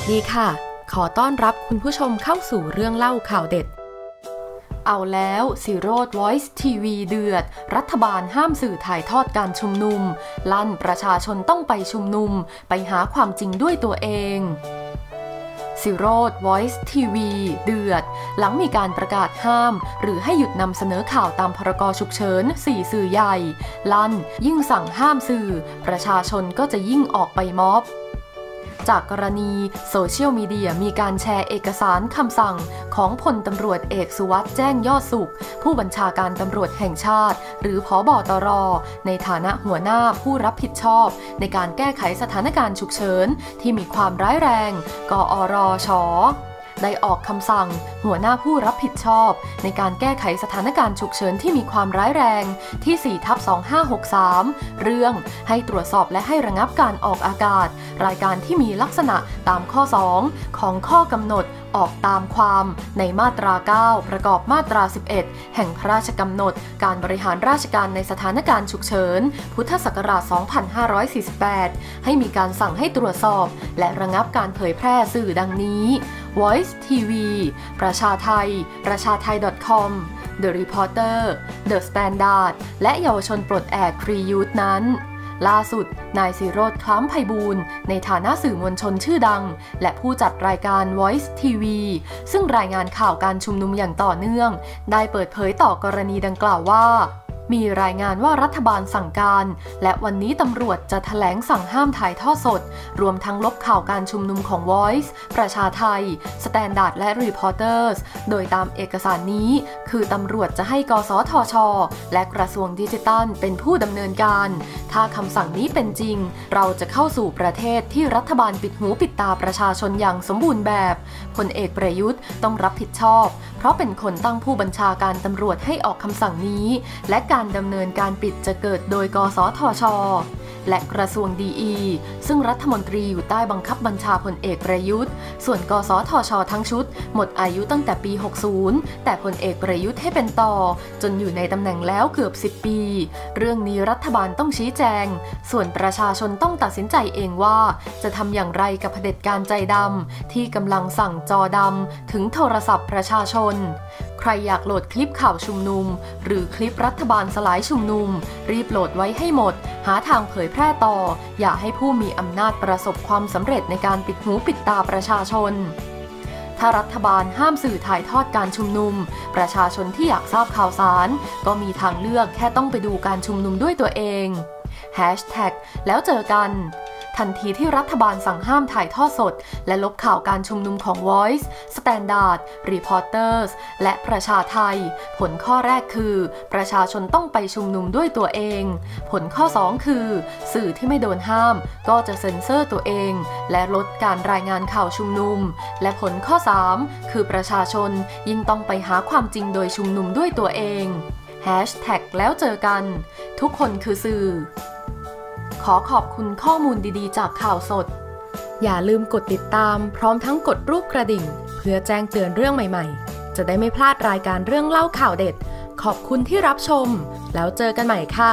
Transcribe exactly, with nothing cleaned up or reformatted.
สดีค่ะขอต้อนรับคุณผู้ชมเข้าสู่เรื่องเล่าข่าวเด็ดเอาแล้วสิโรธ Voice ที วี เดือดรัฐบาลห้ามสื่อถ่ายทอดการชุมนุมลั่นประชาชนต้องไปชุมนุมไปหาความจริงด้วยตัวเองสิโรธ Voice ที วี เดือดหลังมีการประกาศห้ามหรือให้หยุดนำเสนอข่าวตามพรกฉุกเฉินสี่สื่อใหญ่ลั่นยิ่งสั่งห้ามสื่อประชาชนก็จะยิ่งออกไปม็อบจากกรณีโซเชียลมีเดียมีการแชร์เอกสารคำสั่งของพลตำรวจเอกสุวัสด์แจ้งยอดสุขผู้บัญชาการตำรวจแห่งชาติหรือผบ.ตร.ในฐานะหัวหน้าผู้รับผิดชอบในการแก้ไขสถานการณ์ฉุกเฉินที่มีความร้ายแรงกอรช.ได้ออกคำสั่งหัวหน้าผู้รับผิดชอบในการแก้ไขสถานการณ์ฉุกเฉินที่มีความร้ายแรงที่ สี่ ทับ สองห้าหกสาม เรื่องให้ตรวจสอบและให้ระงับการออกอากาศรายการที่มีลักษณะตามข้อ สอง ของข้อกำหนดออกตามความในมาตรา เก้า ประกอบมาตรา สิบเอ็ด แห่งพระราชกำหนดการบริหารราชการในสถานการณ์ฉุกเฉินพุทธศักราช สองพันห้าร้อยสี่สิบแปด ให้มีการสั่งให้ตรวจสอบและระงับการเผยแพร่สื่อดังนี้ Voice ที วี ประชาไทย Prachatai ดอท คอม The Reporter The Standard และเยาวชนปลดแอกฟรียูทนั้นล่าสุดนายสิโรธ คล้ำไพบูลย์ในฐานะสื่อมวลชนชื่อดังและผู้จัดรายการ Voice ที วี ซึ่งรายงานข่าวการชุมนุมอย่างต่อเนื่องได้เปิดเผยต่อกรณีดังกล่าวว่ามีรายงานว่ารัฐบาลสั่งการและวันนี้ตำรวจจะแถลงสั่งห้ามถ่ายทอดสดรวมทั้งลบข่าวการชุมนุมของ Voice ประชาไทย Standard และ Reporters โดยตามเอกสารนี้คือตำรวจจะให้กสทช.และกระทรวงดิจิทัลเป็นผู้ดำเนินการถ้าคำสั่งนี้เป็นจริงเราจะเข้าสู่ประเทศที่รัฐบาลปิดหูปิดตาประชาชนอย่างสมบูรณ์แบบพลเอกประยุทธ์ต้องรับผิดชอบเพราะเป็นคนตั้งผู้บัญชาการตำรวจให้ออกคำสั่งนี้และการดำเนินการปิดจะเกิดโดยกสทช.และกระทรวงดีอีซึ่งรัฐมนตรีอยู่ใต้บังคับบัญชาพลเอกประยุทธ์ส่วนกสทช.ทั้งชุดหมดอายุตั้งแต่ปีหกสิบแต่พลเอกประยุทธ์ให้เป็นต่อจนอยู่ในตำแหน่งแล้วเกือบสิบปีเรื่องนี้รัฐบาลต้องชี้แจงส่วนประชาชนต้องตัดสินใจเองว่าจะทำอย่างไรกับเผด็จการใจดำที่กำลังสั่งจอดำถึงโทรศัพท์ประชาชนใครอยากโหลดคลิปข่าวชุมนุมหรือคลิปรัฐบาลสลายชุมนุมรีบโหลดไว้ให้หมดหาทางเผยแพร่ต่ออย่าให้ผู้มีอำนาจประสบความสำเร็จในการปิดหูปิดตาประชาชนถ้ารัฐบาลห้ามสื่อถ่ายทอดการชุมนุมประชาชนที่อยากทราบข่าวสารก็มีทางเลือกแค่ต้องไปดูการชุมนุมด้วยตัวเองแฮชแท็กแล้วเจอกันทันทีที่รัฐบาลสั่งห้ามถ่ายทอดสดและลบข่าวการชุมนุมของ Voice, Standard, Reporters และประชาไทยผลข้อแรกคือประชาชนต้องไปชุมนุมด้วยตัวเองผลข้อสองคือสื่อที่ไม่โดนห้ามก็จะเซ็นเซอร์ตัวเองและลดการรายงานข่าวชุมนุมและผลข้อสามคือประชาชนยิ่งต้องไปหาความจริงโดยชุมนุมด้วยตัวเองแฮชแท็กแล้วเจอกันทุกคนคือสื่อขอขอบคุณข้อมูลดีๆจากข่าวสดอย่าลืมกดติดตามพร้อมทั้งกดรูปกระดิ่งเพื่อแจ้งเตือนเรื่องใหม่ๆจะได้ไม่พลาดรายการเรื่องเล่าข่าวเด็ดขอบคุณที่รับชมแล้วเจอกันใหม่ค่ะ